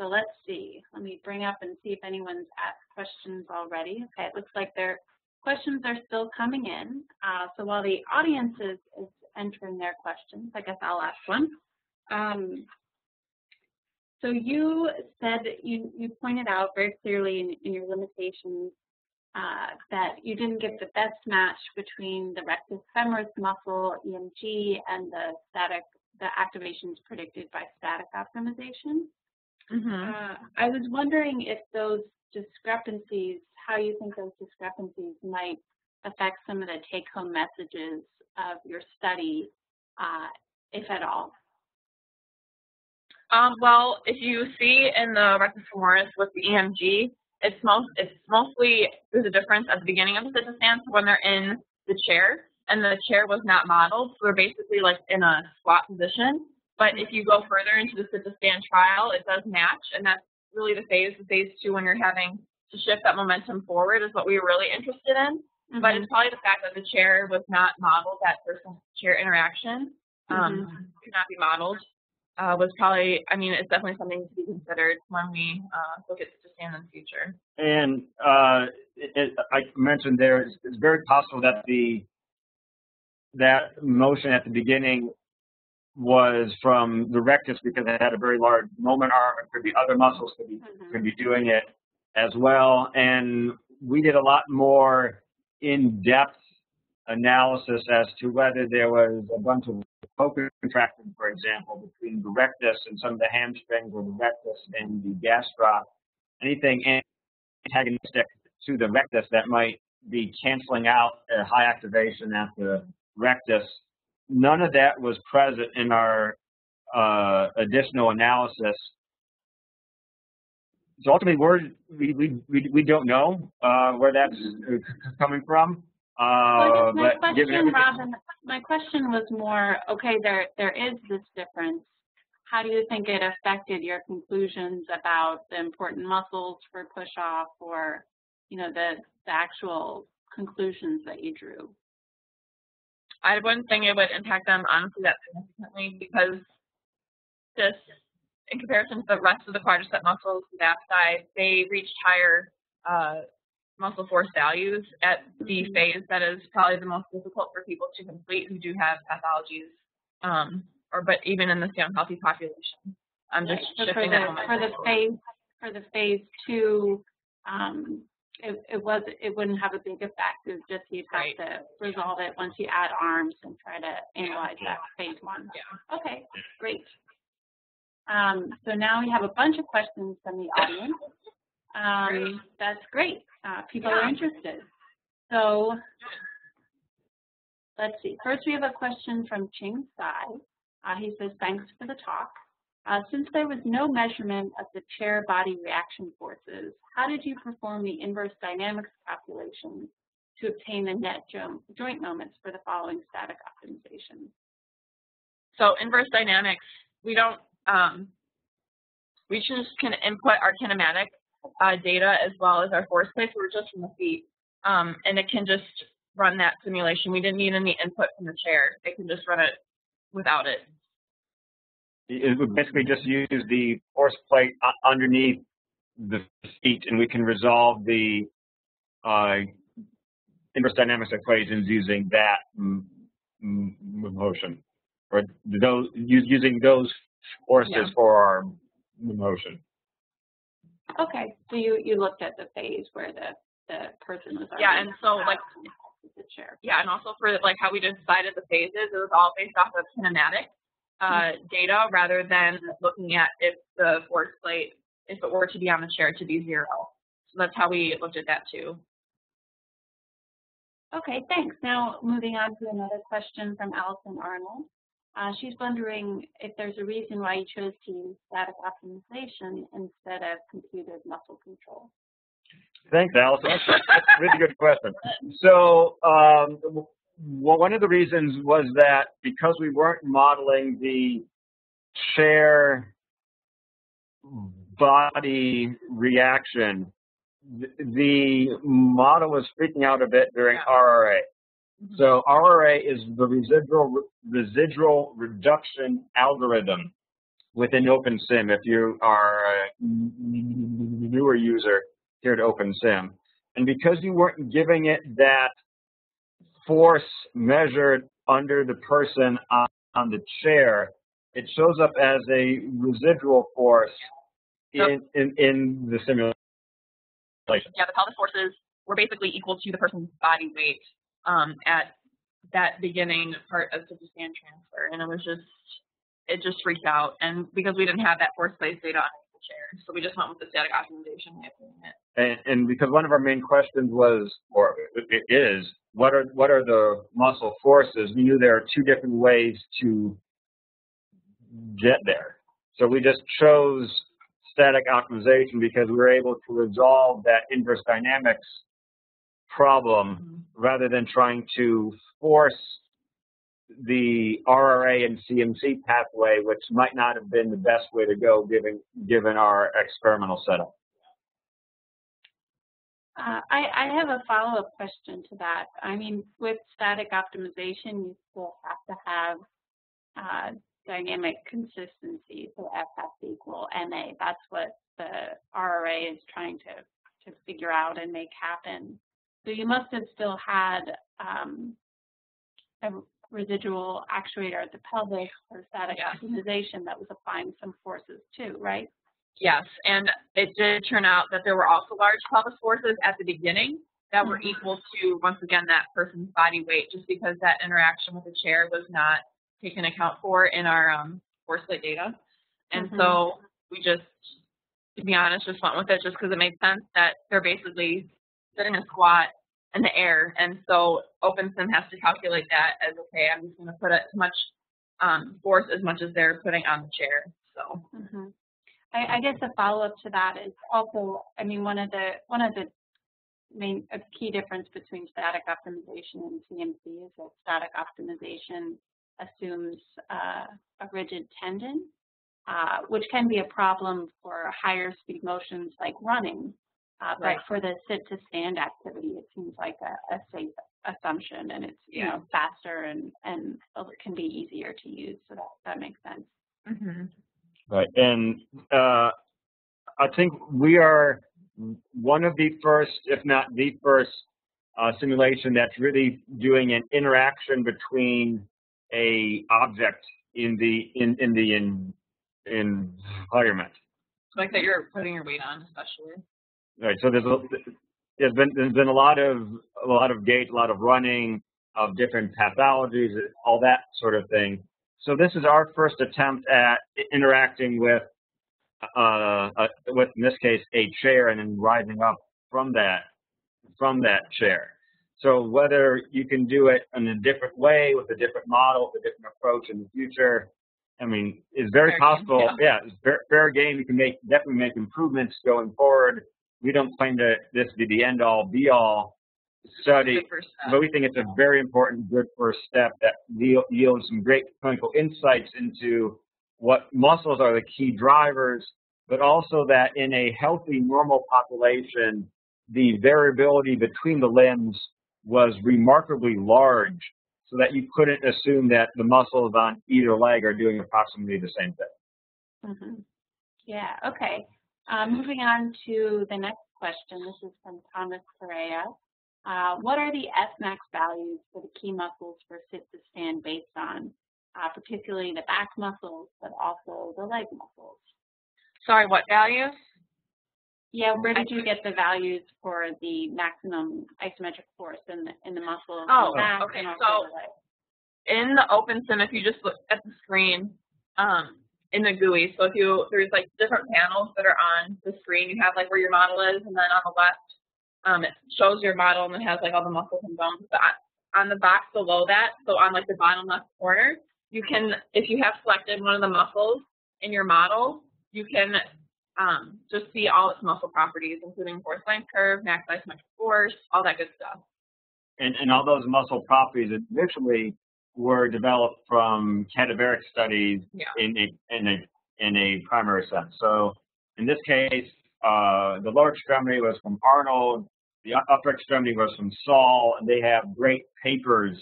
So let's see. Let me bring up and see if anyone's asked questions already. Okay, it looks like their questions are still coming in. So while the audience is entering their questions, I guess I'll ask one. So you said, you pointed out very clearly in your limitations that you didn't get the best match between the rectus femoris muscle, EMG, and the activations predicted by static optimization. Mm-hmm. I was wondering if those discrepancies, how you think those discrepancies might affect some of the take-home messages of your study, if at all. Well, if you see in the rectus femoris with the EMG, it's mostly there's a difference at the beginning of the sit to stand when they're in the chair, and the chair was not modeled, so they're basically like in a squat position. But if you go further into the sit to stand trial, it does match, and that's really the phase two when you're having to shift that momentum forward is what we were really interested in. Mm-hmm. But it's probably the fact that the chair was not modeled, that person-chair interaction could not be modeled. Was probably, I mean, it's definitely something to be considered when we look at sit to stand in the future. And I mentioned there, it's very possible that that motion at the beginning was from the rectus because it had a very large moment arm. It could be other muscles could be doing it as well. And we did a lot more in-depth analysis as to whether there was a bunch of co-contracting, for example, between the rectus and some of the hamstrings or the rectus and the gastroc, anything antagonistic to the rectus that might be canceling out a high activation at the rectus. None of that was present in our additional analysis. So ultimately, we don't know where that's coming from. Well, my question was more, okay, there is this difference. How do you think it affected your conclusions about the important muscles for push-off, or, you know, the actual conclusions that you drew? I wouldn't think it would impact them, honestly, that significantly, because just in comparison to the rest of the quadricep muscles to that side, they reached higher muscle force values at the phase that is probably the most difficult for people to complete who do have pathologies, but even in the unhealthy population. I'm just shifting that moment. For the phase two, it wouldn't have a big effect. It's just you'd have to resolve it once you add arms and try to analyze that phase one. Yeah. Okay, great. So now we have a bunch of questions from the audience. That's great. People are interested. So let's see. First, we have a question from Ching Sai. He says, thanks for the talk. Since there was no measurement of the chair body reaction forces, how did you perform the inverse dynamics calculation to obtain the net joint moments for the following static optimization? So inverse dynamics, we just can input our kinematic data as well as our force plates were just from the feet, and it can just run that simulation. We didn't need any input from the chair. It can just run it without it. It would basically just use the force plate underneath the feet, and we can resolve the inverse dynamics equations using that motion, or those using those forces for our motion. Okay, so you looked at the phase where the person was already and so like the chair. Yeah, and also for like how we decided the phases, it was all based off of kinematic data rather than looking at if the force plate, if it were to be on the chair, to be zero. So that's how we looked at that too. Okay, thanks. Now moving on to another question from Allison Arnold. She's wondering if there's a reason why you chose to use static optimization instead of computed muscle control. Thanks, Alice. That's a really good question. So one of the reasons was that because we weren't modeling the chair body reaction, the model was freaking out a bit during RRA. So RRA is the residual reduction algorithm within OpenSim if you are a newer user here at OpenSim. And because you weren't giving it that force measured under the person on the chair, it shows up as a residual force in the simulation. Yeah, the pelvic forces were basically equal to the person's body weight at that beginning part of the sand transfer, and it was just, it just freaked out, and because we didn't have that force-based data on the chair, so we just went with the static optimization way of doing it. And because one of our main questions was, or it is, what are the muscle forces? We knew there are two different ways to get there, so we just chose static optimization because we were able to resolve that inverse dynamics problem rather than trying to force the RRA and CMC pathway, which might not have been the best way to go given our experimental setup. I have a follow-up question to that. I mean, with static optimization, you still have to have dynamic consistency, so F has to equal MA. That's what the RRA is trying to figure out and make happen. So you must have still had a residual actuator at the pelvic or static optimization that was applying some forces too, right? Yes, and it did turn out that there were also large pelvis forces at the beginning that were equal to, once again, that person's body weight, just because that interaction with the chair was not taken account for in our force plate data. And so we just, to be honest, just went with it just because it made sense that they're basically sitting in a squat in the air. And so OpenSim has to calculate that as, okay, I'm just going to put as much force as much as they're putting on the chair. So I guess a follow-up to that is also, I mean, one of the main key difference between static optimization and CMC is that static optimization assumes a rigid tendon, which can be a problem for higher speed motions like running, but for the sit-to-stand activity, it seems like a safe assumption, and it's you know, faster and can be easier to use, so that makes sense. Right, and I think we are one of the first, if not the first, simulation that's really doing an interaction between a object in the environment. Like that you're putting your weight on, especially. Right. So there's been a lot of gait, a lot of running, of different pathologies, all that sort of thing. So this is our first attempt at interacting with in this case a chair and then rising up from that chair. So whether you can do it in a different way with a different model, with a different approach in the future, I mean, it's very possible. Yeah, it's fair game. You can definitely make improvements going forward. We don't claim that this be the end all be all study, but we think it's a very important good first step that yields some great clinical insights into what muscles are the key drivers, but also that in a healthy, normal population, the variability between the limbs was remarkably large, so that you couldn't assume that the muscles on either leg are doing approximately the same thing. Yeah, okay. Moving on to the next question. This is from Thomas Correa. What are the Fmax values for the key muscles for sit to stand based on, particularly the back muscles, but also the leg muscles? Sorry, what values? Yeah, where did you get the values for the maximum isometric force in the muscle? Oh, the okay. So in the OpenSim, if you just look at the screen in the GUI, so if you there's like different panels that are on the screen. You have like where your model is, and then on the left, it shows your model and it has like all the muscles and bones. But on the box below that, so on like the bottom left corner, You can, if you have selected one of the muscles in your model, you can just see all its muscle properties, including force length curve, max isometric force, all that good stuff. And all those muscle properties initially were developed from cadaveric studies, yeah, in a primary sense. So in this case, the lower extremity was from Arnold, the upper extremity was from Saul, and they have great papers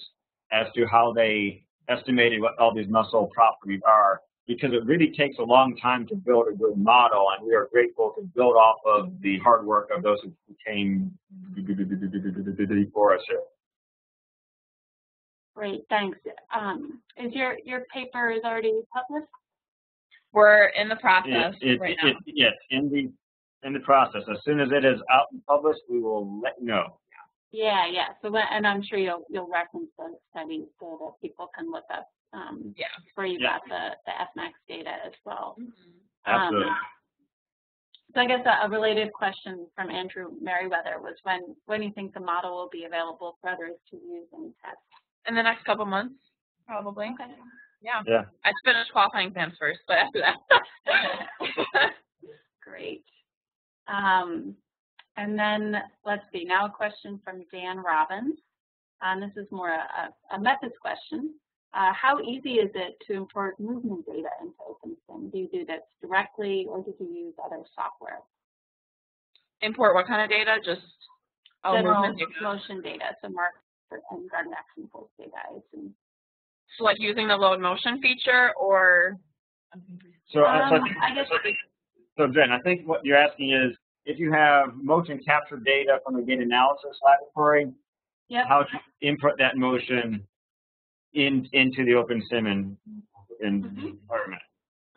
as to how they estimated what all these muscle properties are, because it really takes a long time to build a good model, and we are grateful to build off of the hard work of those who came before us here. Great, thanks. Is your paper is already published? We're in the process right now. Yes, in the process. As soon as it is out and published, we will let you know. Yeah, yeah. So, and I'm sure you'll reference those studies so that people can look up where you got the FMAX data as well. Mm-hmm. Absolutely. So I guess a related question from Andrew Merriweather was when do you think the model will be available for others to use and test? In the next couple months, probably. Okay. Yeah. Yeah. I finished qualifying exams first, but after that. Great. And then, let's see, now a question from Dan Robbins. This is more a methods question. How easy is it to import movement data into OpenSim? Do you do this directly, or do you use other software? Import what kind of data? Just motion data, so mark and guard action force data, I assume. So like using the load motion feature, or? So I guess. So Jen, I think what you're asking is, if you have motion capture data from the gait analysis laboratory, yep, how to input that motion into the OpenSim environment.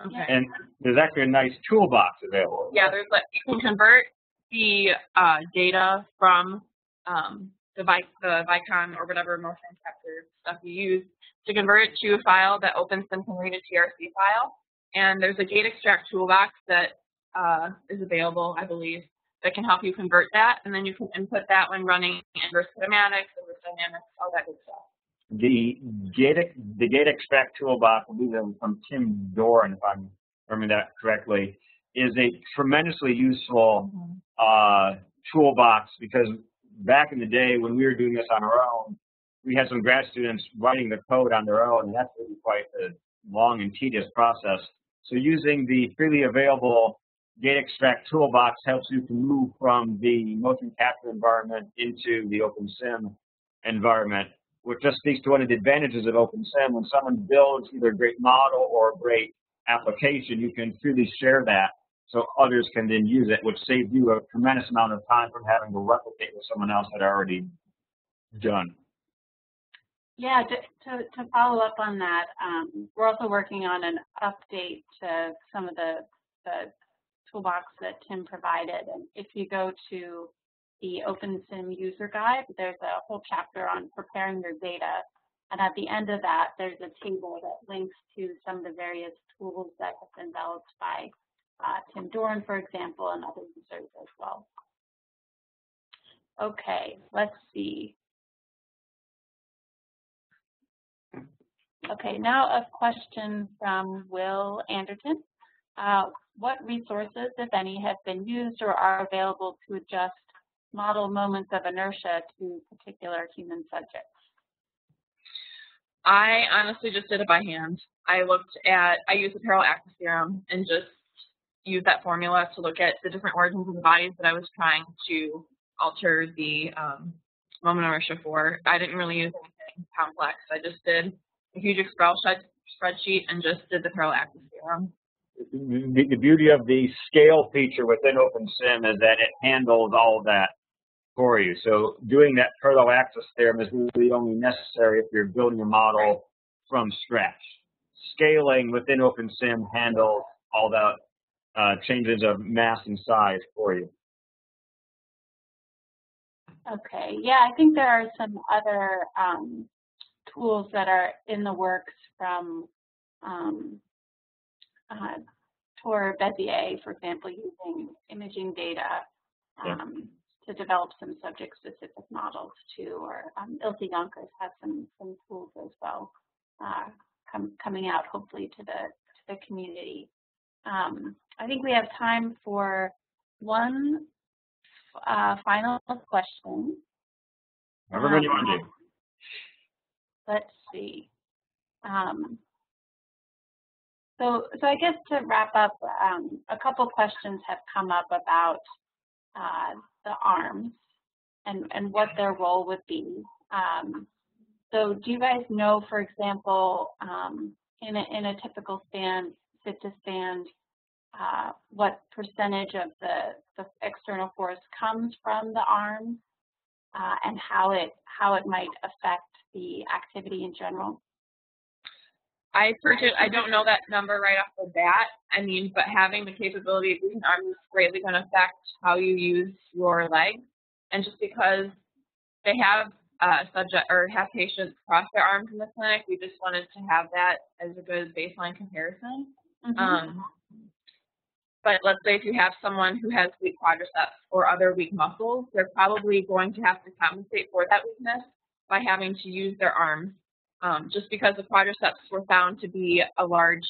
Okay. And there's actually a nice toolbox available. Yeah, there's like, you can convert the data from the Vicon or whatever motion capture stuff you use to convert it to a file that OpenSim can read, a TRC file. And there's a GaitExtract Toolbox that is available, I believe, that can help you convert that, and then you can input that when running inverse kinematics, inverse dynamics, all that good stuff. The GaitExtract Toolbox, I believe that was from Tim Doran, if I'm remembering that correctly, is a tremendously useful toolbox, because back in the day when we were doing this on our own, we had some grad students writing the code on their own, and that's really quite a long and tedious process. So using the freely available GaitExtract Toolbox helps you to move from the motion capture environment into the OpenSim environment, which just speaks to one of the advantages of OpenSim. When someone builds either a great model or a great application, you can freely share that so others can then use it, which saves you a tremendous amount of time from having to replicate what someone else had already done. Yeah, to follow up on that, we're also working on an update to some of the toolbox that Tim provided. And if you go to the OpenSim user guide, there's a whole chapter on preparing your data. And at the end of that, there's a table that links to some of the various tools that have been developed by Tim Doran, for example, and other users as well. Okay, let's see. Okay, now a question from Will Anderton. What resources, if any, have been used or are available to adjust model moments of inertia to particular human subjects? I honestly just did it by hand. I used the parallel axis theorem and just used that formula to look at the different origins of the bodies that I was trying to alter the moment of inertia for. I didn't really use anything complex. I just did a huge Excel spreadsheet and just did the parallel axis theorem. The beauty of the scale feature within OpenSim is that it handles all of that for you. So doing that parallel axis theorem is really only necessary if you're building a model from scratch. Scaling within OpenSim handles all that changes of mass and size for you. Okay. Yeah, I think there are some other tools that are in the works from Tor Bezier, for example, using imaging data to develop some subject-specific models too, or Ilse Yonkers has some tools as well coming out hopefully to the community. I think we have time for one final question. However many you want to do. Let's see. So I guess to wrap up, a couple questions have come up about the arms and what their role would be. So do you guys know, for example, in a typical stand, sit-to-stand, what percentage of the external force comes from the arms and how it might affect the activity in general? I don't know that number right off the bat. I mean, but having the capability of using arms is greatly going to affect how you use your legs. And just because they have have patients cross their arms in the clinic, we just wanted to have that as a good baseline comparison. Mm-hmm. But let's say if you have someone who has weak quadriceps or other weak muscles, they're probably going to have to compensate for that weakness by having to use their arms. Just because the quadriceps were found to be a large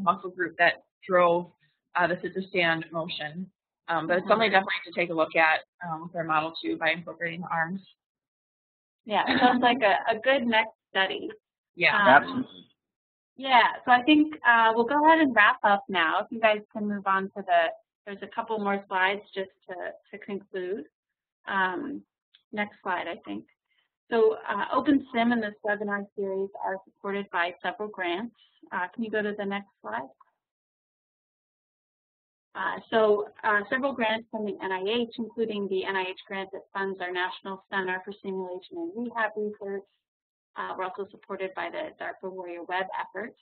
muscle group that drove the sit-to-stand motion. But it's something definitely to take a look at with our model too by incorporating the arms. Yeah, it sounds like a good next study. Yeah, absolutely. Yeah, so I think we'll go ahead and wrap up now. If you guys can move on to there's a couple more slides just to conclude. Next slide, I think. So OpenSim and this webinar series are supported by several grants. Can you go to the next slide? So several grants from the NIH, including the NIH grant that funds our National Center for Simulation and Rehab Research. We're also supported by the DARPA Warrior Web effort.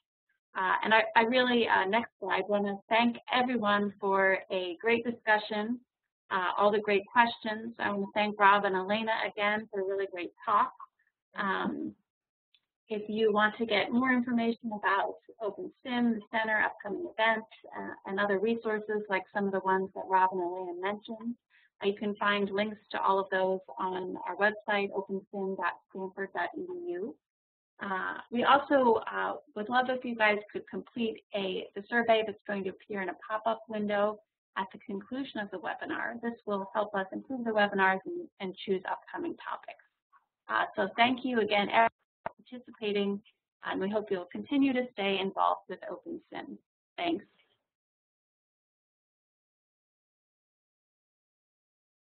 And I really, next slide, want to thank everyone for a great discussion. All the great questions. I want to thank Rob and Elena again for a really great talk. If you want to get more information about OpenSim, the center, upcoming events, and other resources like some of the ones that Rob and Elena mentioned, you can find links to all of those on our website, opensim.stanford.edu. We also would love if you guys could complete the survey that's going to appear in a pop-up window at the conclusion of the webinar. This will help us improve the webinars and choose upcoming topics. So thank you again, everyone, for participating, and we hope you'll continue to stay involved with OpenSim. Thanks.